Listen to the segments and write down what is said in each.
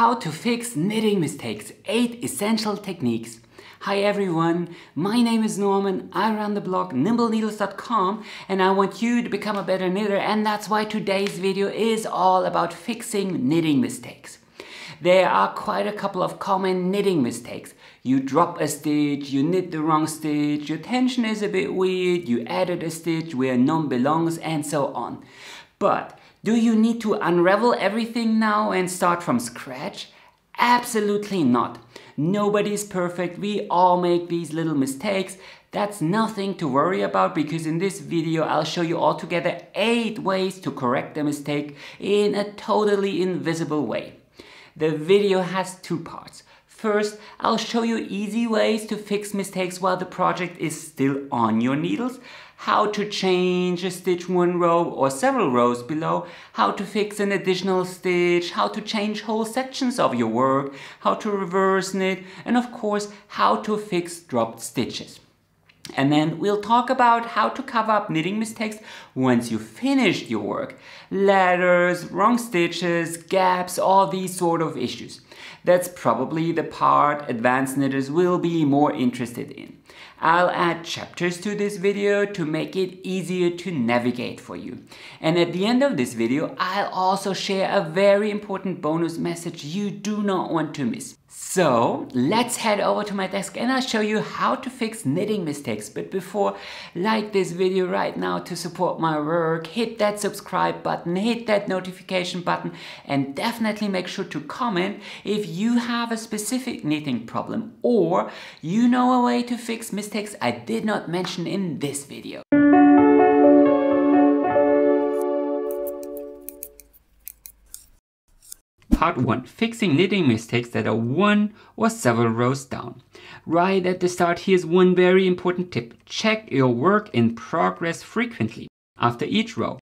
How to fix knitting mistakes, 8 essential techniques. Hi everyone, my name is Norman, I run the blog nimbleneedles.com and I want you to become a better knitter, and that's why today's video is all about fixing knitting mistakes. There are quite a couple of common knitting mistakes. You drop a stitch, you knit the wrong stitch, your tension is a bit weird, you added a stitch where none belongs, and so on. But do you need to unravel everything now and start from scratch? Absolutely not. Nobody's perfect, we all make these little mistakes. That's nothing to worry about, because in this video I'll show you altogether 8 ways to correct a mistake in a totally invisible way. The video has 2 parts. First, I'll show you easy ways to fix mistakes while the project is still on your needles, how to change a stitch one row or several rows below, how to fix an additional stitch, how to change whole sections of your work, how to reverse knit, and of course how to fix dropped stitches. And then we'll talk about how to cover up knitting mistakes once you've finished your work. Letters, wrong stitches, gaps, all these sort of issues. That's probably the part advanced knitters will be more interested in. I'll add chapters to this video to make it easier to navigate for you. And at the end of this video, I'll also share a very important bonus message you do not want to miss. So let's head over to my desk and I'll show you how to fix knitting mistakes. But before, like this video right now to support my work, hit that subscribe button, hit that notification button, and definitely make sure to comment if you have a specific knitting problem or you know a way to fix mistakes I did not mention in this video. Part 1. Fixing knitting mistakes that are one or several rows down. Right at the start, here's one very important tip. Check your work in progress frequently after each row.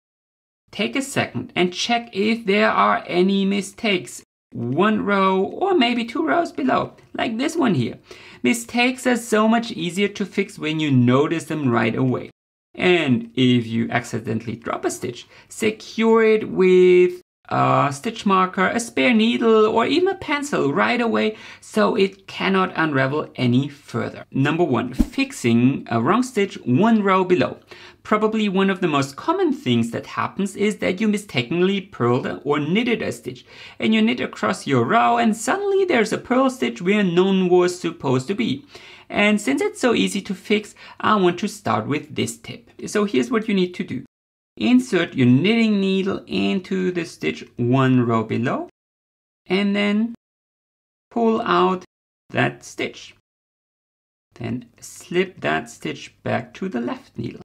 Take a second and check if there are any mistakes one row or maybe 2 rows below, like this one here. Mistakes are so much easier to fix when you notice them right away. And if you accidentally drop a stitch, secure it with a stitch marker, a spare needle, or even a pencil right away so it cannot unravel any further. Number 1. Fixing a wrong stitch one row below. Probably one of the most common things that happens is that you mistakenly purled or knitted a stitch and you knit across your row and suddenly there's a purl stitch where none was supposed to be. And since it's so easy to fix, I want to start with this tip. So here's what you need to do. Insert your knitting needle into the stitch one row below and then pull out that stitch. Then slip that stitch back to the left needle.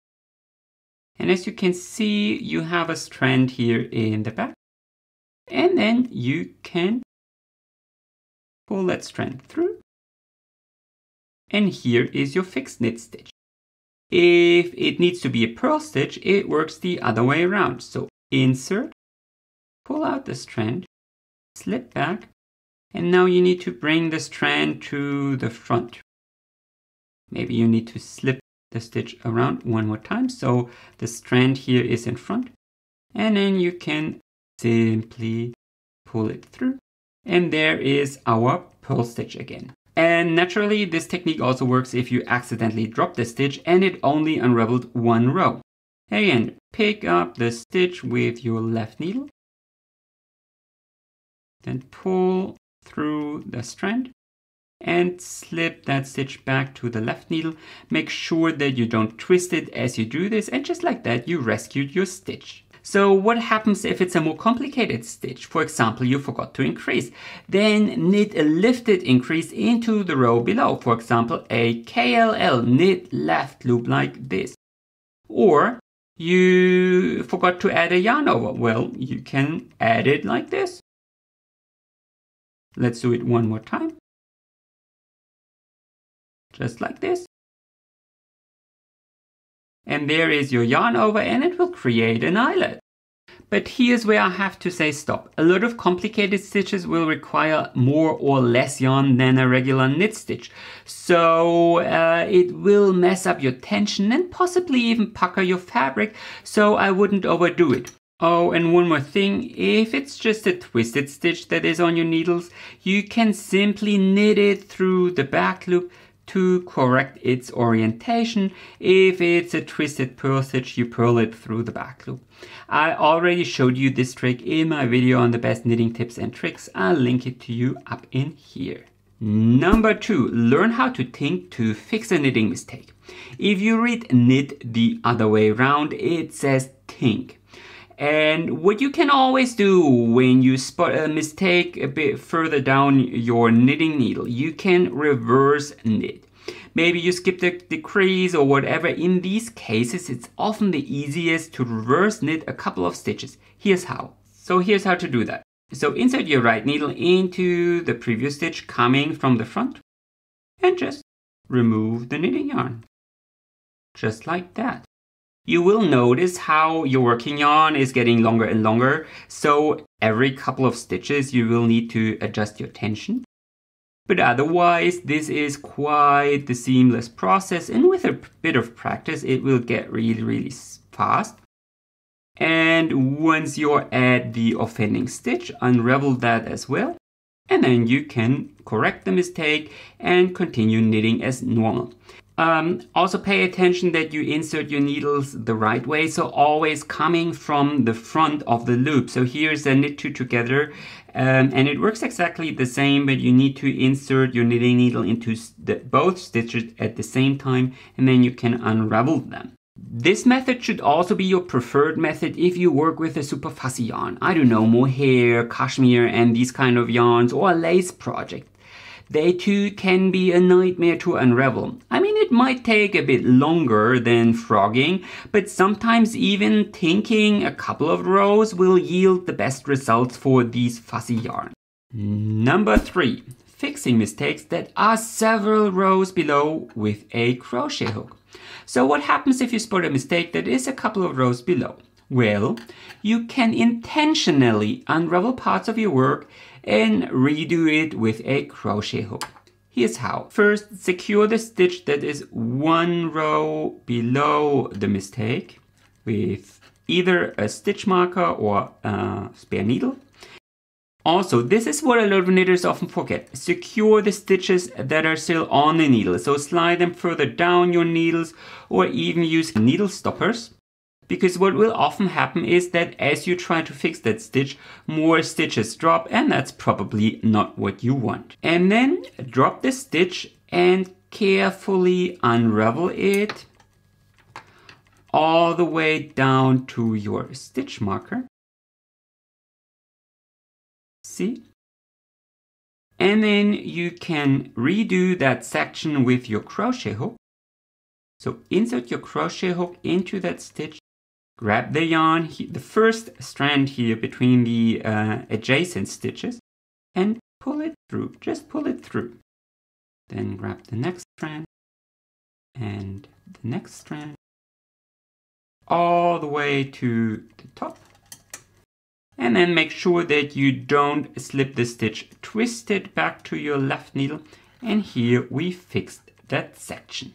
And as you can see, you have a strand here in the back. And then you can pull that strand through. And here is your fixed knit stitch. If it needs to be a purl stitch, it works the other way around. So insert, pull out the strand, slip back, and now you need to bring the strand to the front. Maybe you need to slip the stitch around one more time, so the strand here is in front, and then you can simply pull it through, and there is our purl stitch again. And naturally, this technique also works if you accidentally drop the stitch and it only unraveled one row. Again, pick up the stitch with your left needle, then pull through the strand, and slip that stitch back to the left needle. Make sure that you don't twist it as you do this, and just like that you rescued your stitch. So what happens if it's a more complicated stitch? For example, you forgot to increase. Then knit a lifted increase into the row below. For example, a KLL, knit left loop like this. Or you forgot to add a yarn over. Well, you can add it like this. Let's do it one more time. Just like this. And there is your yarn over and it will create an eyelet. But here's where I have to say stop. A lot of complicated stitches will require more or less yarn than a regular knit stitch. So it will mess up your tension and possibly even pucker your fabric. So I wouldn't overdo it. Oh, and one more thing, if it's just a twisted stitch that is on your needles, you can simply knit it through the back loop to correct its orientation. If it's a twisted purl stitch, you purl it through the back loop. I already showed you this trick in my video on the best knitting tips and tricks. I'll link it to you up in here. Number 2, learn how to think to fix a knitting mistake. If you read knit the other way around, it says think. And what you can always do when you spot a mistake a bit further down your knitting needle, you can reverse knit. Maybe you skip the decrease or whatever. In these cases, it's often the easiest to reverse knit a couple of stitches. Here's how. So here's how to do that. So insert your right needle into the previous stitch coming from the front and just remove the knitting yarn. Just like that. You will notice how your working yarn is getting longer and longer, so every couple of stitches you will need to adjust your tension. But otherwise, this is quite the seamless process, and with a bit of practice, it will get really, really fast. And once you're at the offending stitch, unravel that as well, and then you can correct the mistake and continue knitting as normal. Also pay attention that you insert your needles the right way, so always coming from the front of the loop. So here's a knit two together, and it works exactly the same, but you need to insert your knitting needle into both stitches at the same time, and then you can unravel them. This method should also be your preferred method if you work with a super fussy yarn. I don't know, mohair, cashmere and these kind of yarns, or a lace project. They too can be a nightmare to unravel. I mean, it might take a bit longer than frogging, but sometimes even tinking a couple of rows will yield the best results for these fussy yarns. Number 3, fixing mistakes that are several rows below with a crochet hook. So what happens if you spot a mistake that is a couple of rows below? Well, you can intentionally unravel parts of your work and redo it with a crochet hook. Here's how. First, secure the stitch that is one row below the mistake with either a stitch marker or a spare needle. Also, this is what a lot of knitters often forget. Secure the stitches that are still on the needle. So slide them further down your needles or even use needle stoppers. Because what will often happen is that as you try to fix that stitch, more stitches drop, and that's probably not what you want. And then drop the stitch and carefully unravel it all the way down to your stitch marker. See? And then you can redo that section with your crochet hook. So insert your crochet hook into that stitch. Grab the yarn, the first strand here between the adjacent stitches, and pull it through, just pull it through. Then grab the next strand and the next strand, all the way to the top. And then make sure that you don't slip the stitch, twist it back to your left needle, and here we fixed that section.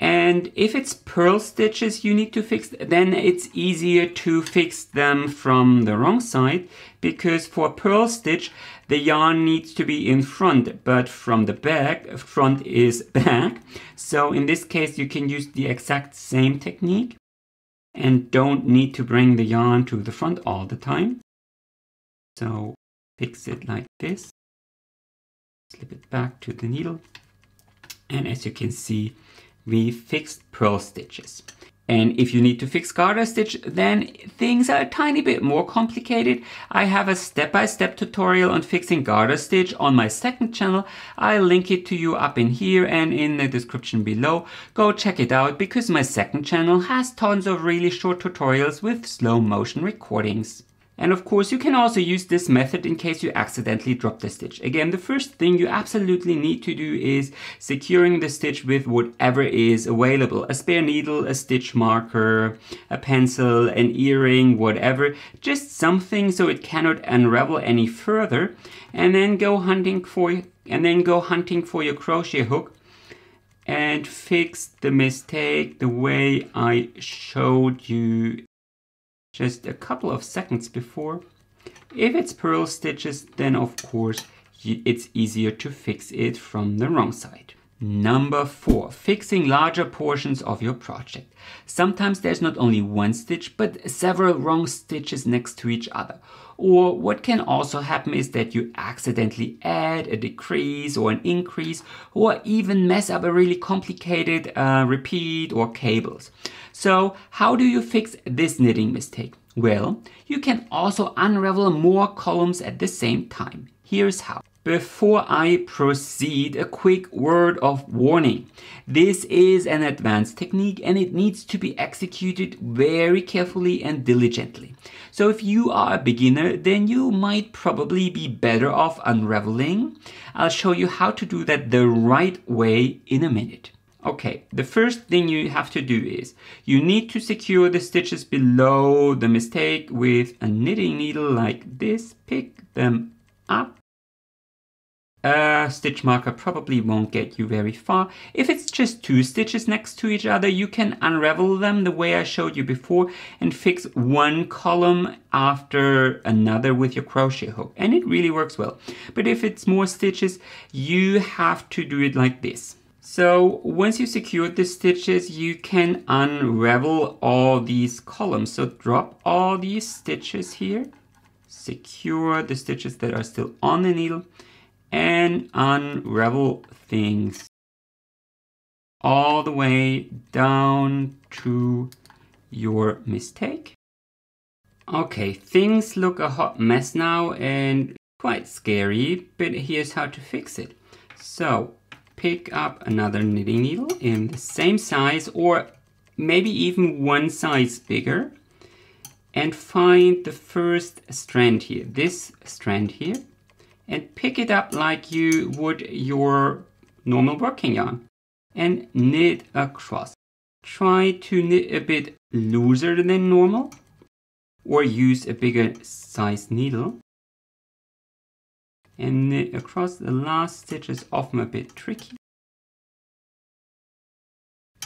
And if it's purl stitches you need to fix, then it's easier to fix them from the wrong side, because for a purl stitch, the yarn needs to be in front, but from the back, front is back. So in this case, you can use the exact same technique and don't need to bring the yarn to the front all the time. So fix it like this, slip it back to the needle, and as you can see, we fixed purl stitches. And if you need to fix garter stitch, then things are a tiny bit more complicated. I have a step-by-step tutorial on fixing garter stitch on my second channel. I'll link it to you up in here and in the description below. Go check it out, because my second channel has tons of really short tutorials with slow motion recordings. And of course, you can also use this method in case you accidentally drop the stitch. Again, the first thing you absolutely need to do is securing the stitch with whatever is available. A spare needle, a stitch marker, a pencil, an earring, whatever. Just something so it cannot unravel any further. And then go hunting for your crochet hook and fix the mistake the way I showed you just a couple of seconds before. If it's purl stitches, then of course it's easier to fix it from the wrong side. Number 4, fixing larger portions of your project. Sometimes there's not only one stitch, but several wrong stitches next to each other. Or what can also happen is that you accidentally add a decrease or an increase, or even mess up a really complicated repeat or cables. So how do you fix this knitting mistake? Well, you can also unravel more columns at the same time. Here's how. Before I proceed, a quick word of warning. This is an advanced technique and it needs to be executed very carefully and diligently. So if you are a beginner, then you might probably be better off unraveling. I'll show you how to do that the right way in a minute. Okay, the first thing you have to do is you need to secure the stitches below the mistake with a knitting needle like this. Pick them up. A stitch marker probably won't get you very far. If it's just two stitches next to each other, you can unravel them the way I showed you before and fix one column after another with your crochet hook. And it really works well. But if it's more stitches, you have to do it like this. So once you secured the stitches, you can unravel all these columns. So drop all these stitches here, secure the stitches that are still on the needle, and unravel things all the way down to your mistake. Okay, things look a hot mess now and quite scary, but here's how to fix it. So pick up another knitting needle in the same size or maybe even one size bigger and find the first strand here, this strand here, and pick it up like you would your normal working yarn and knit across. Try to knit a bit looser than normal or use a bigger size needle. And knit across. The last stitch is often a bit tricky.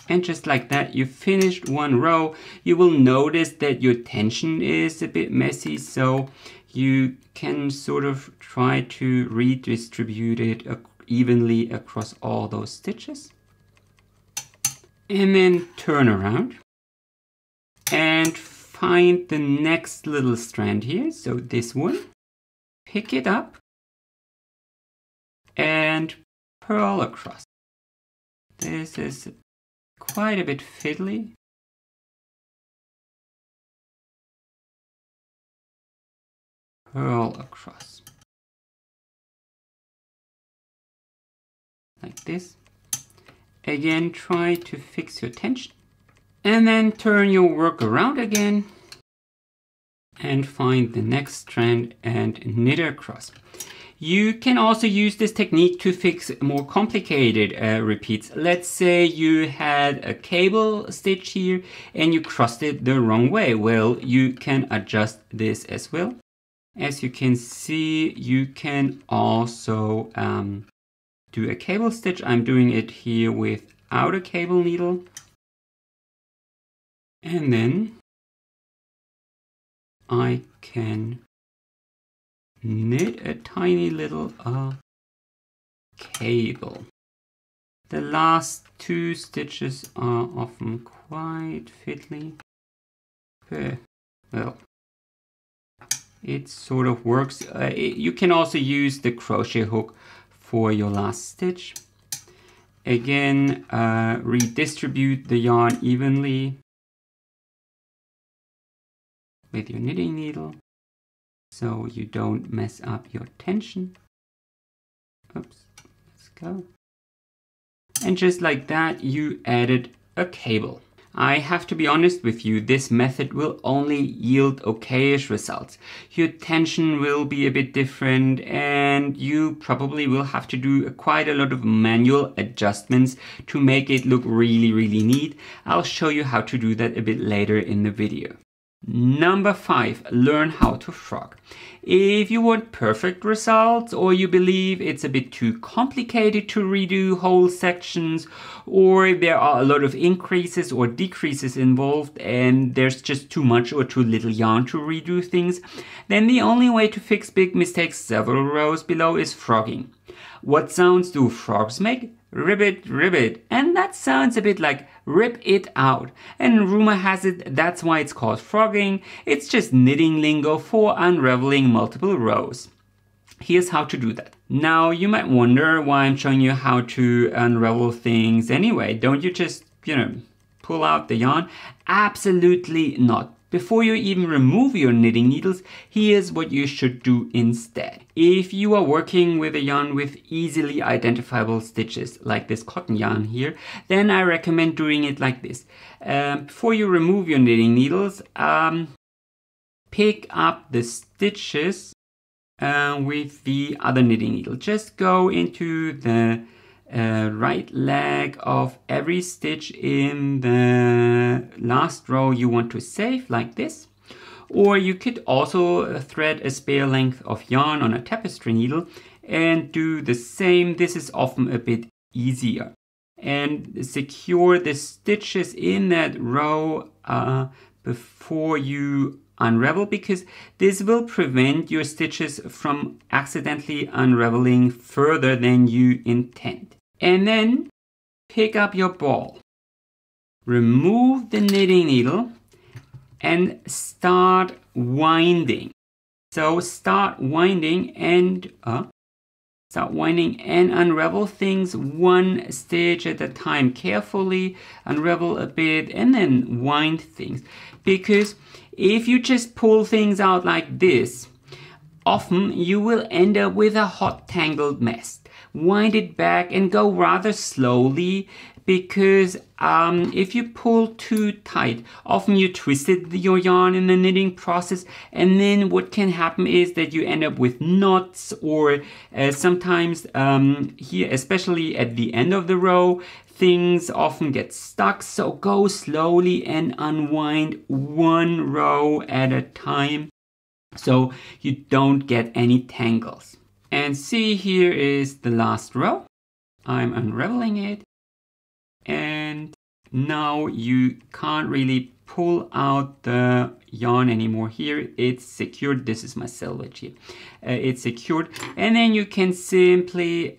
And just like that, you finished one row. You will notice that your tension is a bit messy, so you can sort of try to redistribute it evenly across all those stitches. And then turn around and find the next little strand here, so this one. Pick it up and purl across. This is quite a bit fiddly. Purl across. Like this. Again, try to fix your tension. And then turn your work around again. And find the next strand and knit across. You can also use this technique to fix more complicated repeats. Let's say you had a cable stitch here and you crossed it the wrong way. Well, you can adjust this as well. As you can see, you can also do a cable stitch. I'm doing it here without a cable needle. And then I can knit a tiny little cable. The last two stitches are often quite fiddly. Well, it sort of works. You can also use the crochet hook for your last stitch. Again, redistribute the yarn evenly with your knitting needle, so you don't mess up your tension. Oops, let's go. And just like that, you added a cable. I have to be honest with you, this method will only yield okayish results. Your tension will be a bit different and you probably will have to do quite a lot of manual adjustments to make it look really, really neat. I'll show you how to do that a bit later in the video. Number 5, learn how to frog. If you want perfect results, or you believe it's a bit too complicated to redo whole sections, or there are a lot of increases or decreases involved and there's just too much or too little yarn to redo things, then the only way to fix big mistakes several rows below is frogging. What sounds do frogs make? Ribbit, ribbit. And that sounds a bit like rip it out. And rumor has it that's why it's called frogging. It's just knitting lingo for unraveling multiple rows. Here's how to do that. Now you might wonder why I'm showing you how to unravel things anyway. Don't you just, pull out the yarn? Absolutely not. Before you even remove your knitting needles, here's what you should do instead. If you are working with a yarn with easily identifiable stitches, like this cotton yarn here, then I recommend doing it like this. Before you remove your knitting needles, pick up the stitches with the other knitting needle. Just go into the right leg of every stitch in the last row you want to save, like this. Or you could also thread a spare length of yarn on a tapestry needle and do the same. This is often a bit easier. And secure the stitches in that row before you unravel, because this will prevent your stitches from accidentally unraveling further than you intend. And then pick up your ball, remove the knitting needle and start winding. So start winding and unravel things one stitch at a time. Carefully unravel a bit and then wind things, because if you just pull things out like this, often you will end up with a hot tangled mess. Wind it back and go rather slowly, because if you pull too tight, often you twisted your yarn in the knitting process, and then what can happen is that you end up with knots, or sometimes here, especially at the end of the row, things often get stuck. So go slowly and unwind one row at a time so you don't get any tangles. And see, here is the last row. I'm unraveling it. And now you can't really pull out the yarn anymore. Here it's secured. This is my selvage here. It's secured. And then you can simply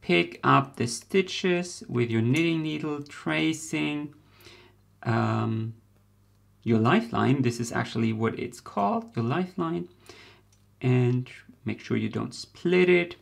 pick up the stitches with your knitting needle, tracing your lifeline. This is actually what it's called, your lifeline. And make sure you don't split it.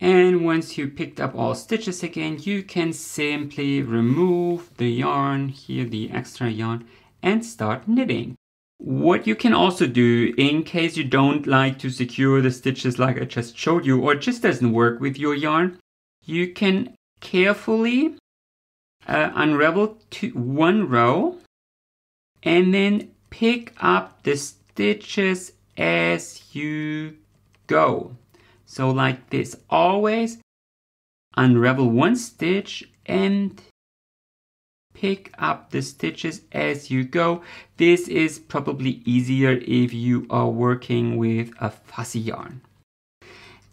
And once you picked up all stitches again, you can simply remove the yarn here, the extra yarn, and start knitting. What you can also do, in case you don't like to secure the stitches like I just showed you, or it just doesn't work with your yarn, you can carefully unravel one row and then pick up the stitches as you go. So like this, always unravel one stitch and pick up the stitches as you go. This is probably easier if you are working with a fussy yarn.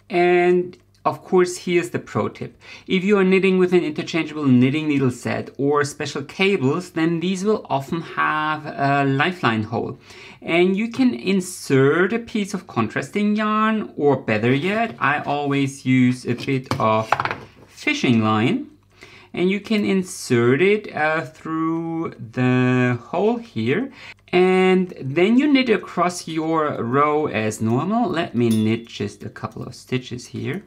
And of course, here's the pro tip. If you are knitting with an interchangeable knitting needle set or special cables, then these will often have a lifeline hole. And you can insert a piece of contrasting yarn, or better yet, I always use a bit of fishing line. And you can insert it through the hole here. And then you knit across your row as normal. Let me knit just a couple of stitches here.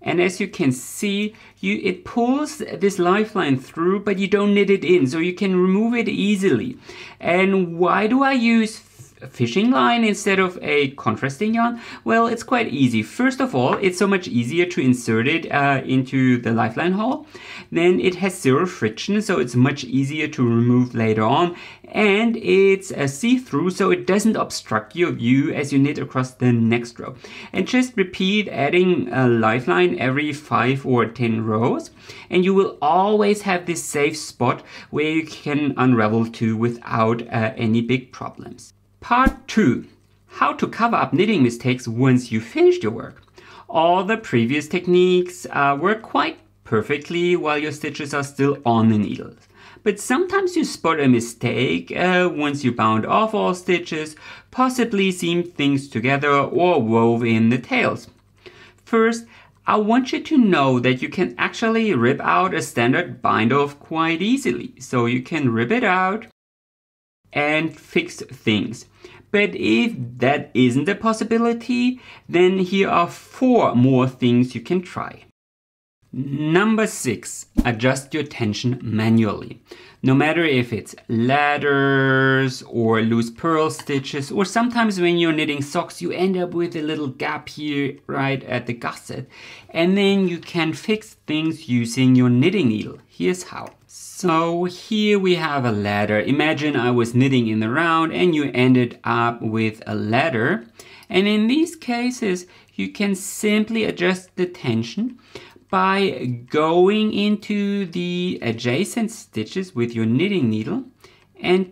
And as you can see, it pulls this lifeline through, but you don't knit it in, so you can remove it easily. And why do I use fishing line instead of a contrasting yarn? Well, it's quite easy. First of all, it's so much easier to insert it into the lifeline hole. Then it has zero friction, so it's much easier to remove later on. And it's a see-through, so it doesn't obstruct your view as you knit across the next row. And just repeat adding a lifeline every 5 or 10 rows, and you will always have this safe spot where you can unravel to without any big problems. Part 2. How to cover up knitting mistakes once you finished your work. All the previous techniques work quite perfectly while your stitches are still on the needles. But sometimes you spot a mistake once you bound off all stitches, possibly seamed things together or wove in the tails. First, I want you to know that you can actually rip out a standard bind off quite easily. So you can rip it out and fix things. But if that isn't a possibility, then here are 4 more things you can try. Number 6, adjust your tension manually. No matter if it's ladders or loose purl stitches, or sometimes when you're knitting socks, you end up with a little gap here right at the gusset. And then you can fix things using your knitting needle. Here's how. So here we have a ladder. Imagine I was knitting in the round and you ended up with a ladder. And in these cases, you can simply adjust the tension by going into the adjacent stitches with your knitting needle and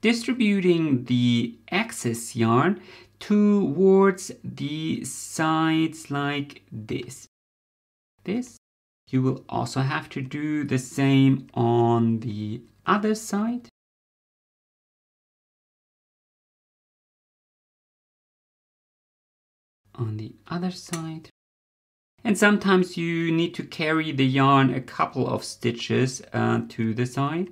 distributing the excess yarn towards the sides like this. You will also have to do the same on the other side. And sometimes you need to carry the yarn a couple of stitches to the side.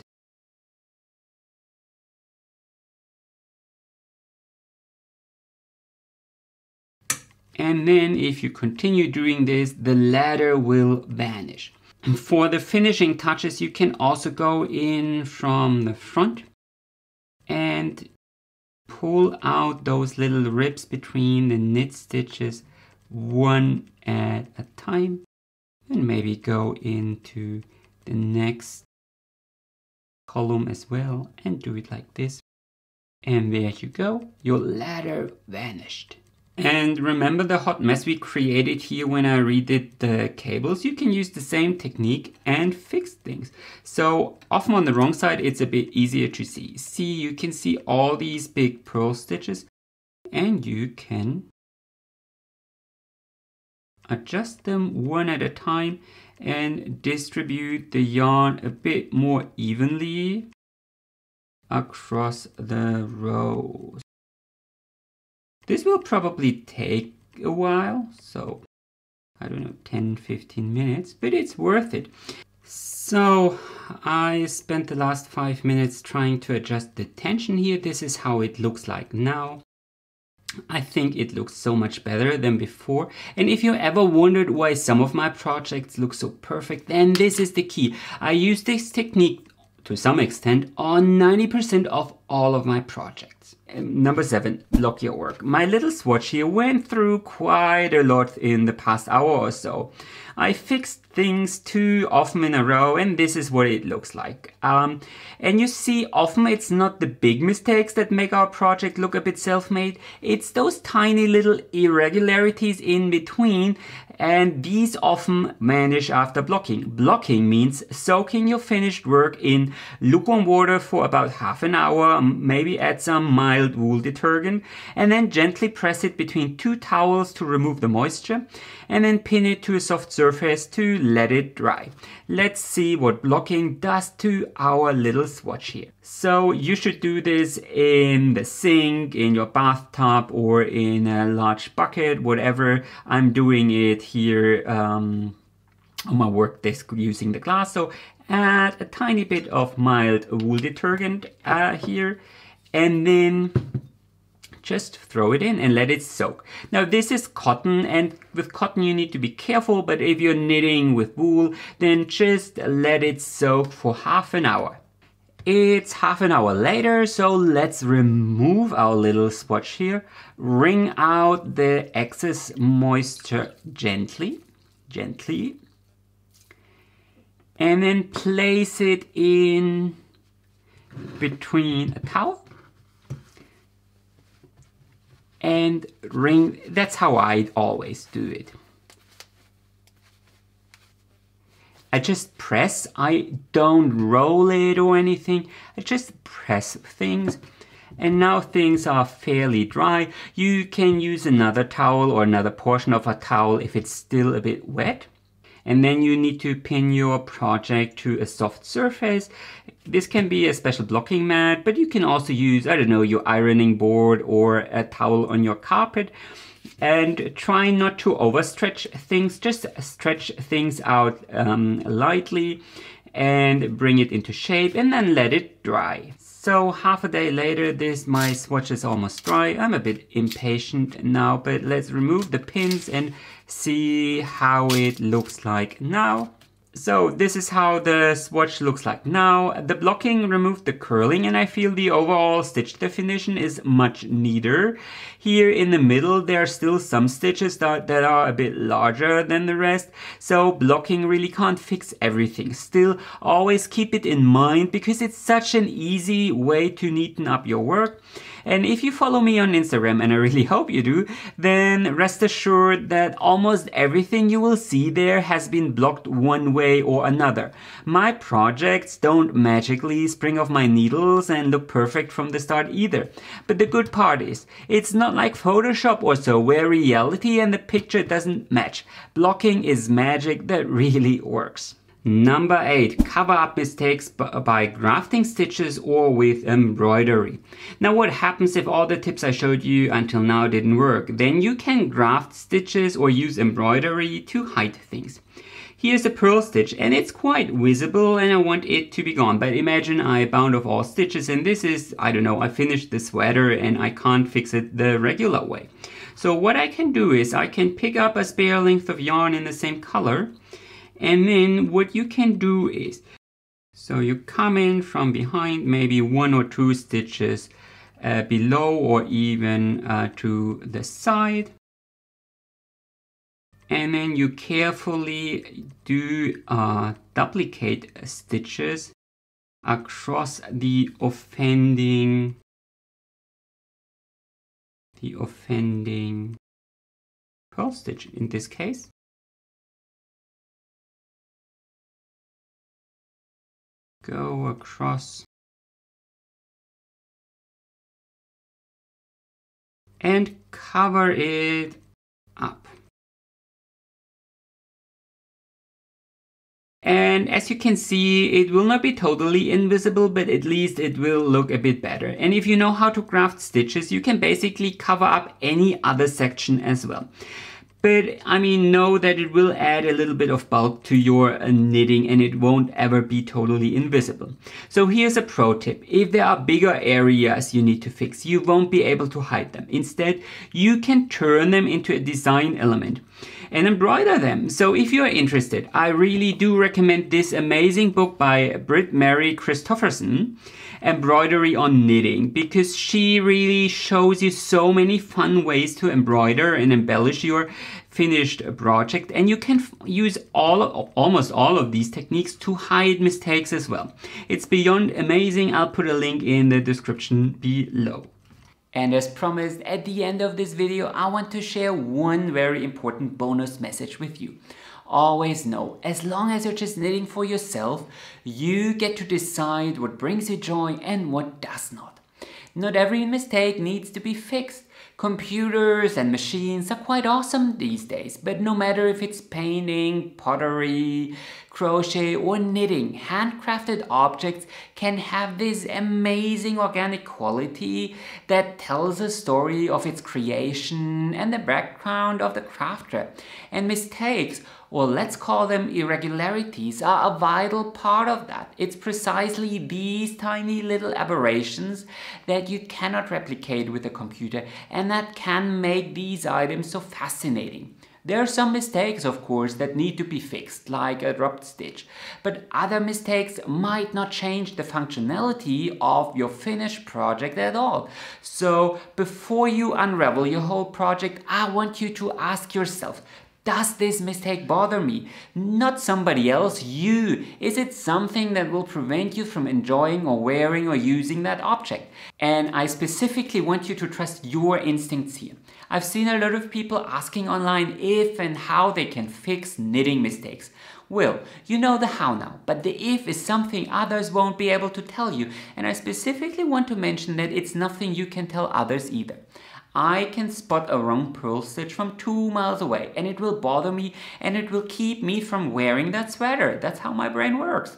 And then if you continue doing this, the ladder will vanish. And for the finishing touches, you can also go in from the front and pull out those little rips between the knit stitches one at a time, and maybe go into the next column as well and do it like this. And there you go, your ladder vanished. And remember the hot mess we created here when I redid the cables? You can use the same technique and fix things. So often on the wrong side, it's a bit easier to see. You can see all these big purl stitches, and you can adjust them one at a time and distribute the yarn a bit more evenly across the rows. This will probably take a while, so I don't know, 10–15 minutes, but it's worth it. So I spent the last 5 minutes trying to adjust the tension here. This is how it looks like now. I think it looks so much better than before. And if you ever wondered why some of my projects look so perfect, then this is the key. I use this technique to some extent on 90% of all of my projects. Number 7, log your work. My little swatch here went through quite a lot in the past hour or so. I fixed things too often in a row, and this is what it looks like. And you see, often it's not the big mistakes that make our project look a bit self-made. It's those tiny little irregularities in between, and these often vanish after blocking. Blocking means soaking your finished work in lukewarm water for about half an hour, maybe add some mild wool detergent, and then gently press it between 2 towels to remove the moisture, and then pin it to a soft surface to let it dry. Let's see what blocking does to our little swatch here. So you should do this in the sink, in your bathtub, or in a large bucket, whatever. I'm doing it here on my work desk using the glass. So add a tiny bit of mild wool detergent here, and then just throw it in and let it soak. Now this is cotton, and with cotton you need to be careful, but if you're knitting with wool, then just let it soak for half an hour. It's half an hour later, so let's remove our little swatch here. Wring out the excess moisture gently. And then place it in between a towel and wring. That's how I always do it. I just press, I don't roll it or anything. I just press things. And now things are fairly dry. You can use another towel or another portion of a towel if it's still a bit wet. And then you need to pin your project to a soft surface. This can be a special blocking mat, but you can also use, I don't know, your ironing board or a towel on your carpet. And try not to overstretch things, just stretch things out lightly and bring it into shape and then let it dry. So half a day later, my swatch is almost dry. I'm a bit impatient now, but let's remove the pins and see how it looks like now. So this is how the swatch looks like now. The blocking removed the curling and I feel the overall stitch definition is much neater. Here in the middle there are still some stitches that are a bit larger than the rest. So blocking really can't fix everything. Still, always keep it in mind because it's such an easy way to neaten up your work. And if you follow me on Instagram, and I really hope you do, then rest assured that almost everything you will see there has been blocked one way or another. My projects don't magically spring off my needles and look perfect from the start either. But the good part is, it's not like Photoshop or so, where reality and the picture doesn't match. Blocking is magic that really works. Number 8. Cover up mistakes by grafting stitches or with embroidery. Now what happens if all the tips I showed you until now didn't work? Then you can graft stitches or use embroidery to hide things. Here's a purl stitch and it's quite visible and I want it to be gone. But imagine I bound off all stitches and this is, I don't know, I finished the sweater and I can't fix it the regular way. So what I can do is I can pick up a spare length of yarn in the same color. And then what you can do is, so you come in from behind, maybe one or two stitches below or even to the side. And then you carefully do duplicate stitches across the offending purl stitch in this case. Go across and cover it up. And as you can see, it will not be totally invisible, but at least it will look a bit better. And if you know how to graft stitches, you can basically cover up any other section as well. But I mean, know that it will add a little bit of bulk to your knitting and it won't ever be totally invisible. So here's a pro tip. If there are bigger areas you need to fix, you won't be able to hide them. Instead, you can turn them into a design element and embroider them. So if you're interested, I really do recommend this amazing book by Britt Marie Christoffersen, Embroidery on Knitting, because she really shows you so many fun ways to embroider and embellish your finished project, and you can use almost all of these techniques to hide mistakes as well. It's beyond amazing. I'll put a link in the description below. And as promised, at the end of this video, I want to share one very important bonus message with you. Always know, as long as you're just knitting for yourself, you get to decide what brings you joy and what does not. Not every mistake needs to be fixed. Computers and machines are quite awesome these days, but no matter if it's painting, pottery, crochet or knitting, handcrafted objects can have this amazing organic quality that tells a story of its creation and the background of the crafter. And mistakes, or let's call them irregularities, are a vital part of that. It's precisely these tiny little aberrations that you cannot replicate with a computer and that can make these items so fascinating. There are some mistakes, of course, that need to be fixed, like a dropped stitch, but other mistakes might not change the functionality of your finished project at all. So before you unravel your whole project, I want you to ask yourself, does this mistake bother me? Not somebody else, you. Is it something that will prevent you from enjoying or wearing or using that object? And I specifically want you to trust your instincts here. I've seen a lot of people asking online if and how they can fix knitting mistakes. Well, you know the how now, but the if is something others won't be able to tell you, and I specifically want to mention that it's nothing you can tell others either. I can spot a wrong purl stitch from 2 miles away, and it will bother me and it will keep me from wearing that sweater. That's how my brain works.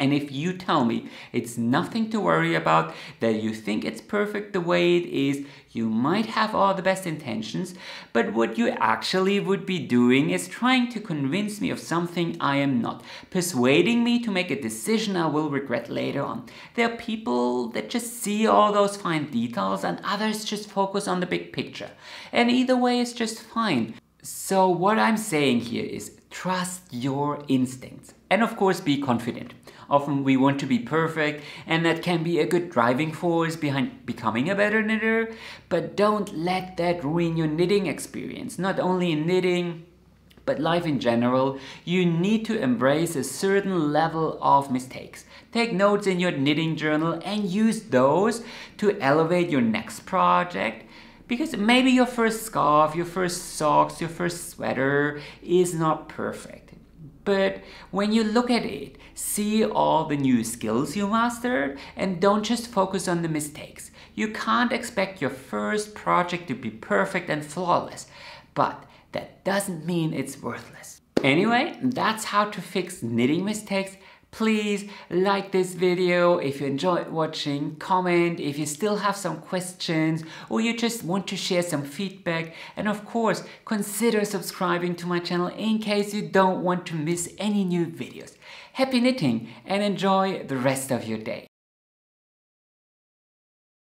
And if you tell me it's nothing to worry about, that you think it's perfect the way it is, you might have all the best intentions, but what you actually would be doing is trying to convince me of something I am not, persuading me to make a decision I will regret later on. There are people that just see all those fine details and others just focus on the big picture. And either way is just fine. So what I'm saying here is trust your instincts. And of course, be confident. Often we want to be perfect, and that can be a good driving force behind becoming a better knitter, but don't let that ruin your knitting experience. Not only in knitting, but life in general, you need to embrace a certain level of mistakes. Take notes in your knitting journal and use those to elevate your next project. Because maybe your first scarf, your first socks, your first sweater is not perfect. But when you look at it, see all the new skills you mastered and don't just focus on the mistakes. You can't expect your first project to be perfect and flawless, but that doesn't mean it's worthless. Anyway, that's how to fix knitting mistakes. Please like this video if you enjoyed watching, comment if you still have some questions or you just want to share some feedback, and of course consider subscribing to my channel in case you don't want to miss any new videos. Happy knitting and enjoy the rest of your day!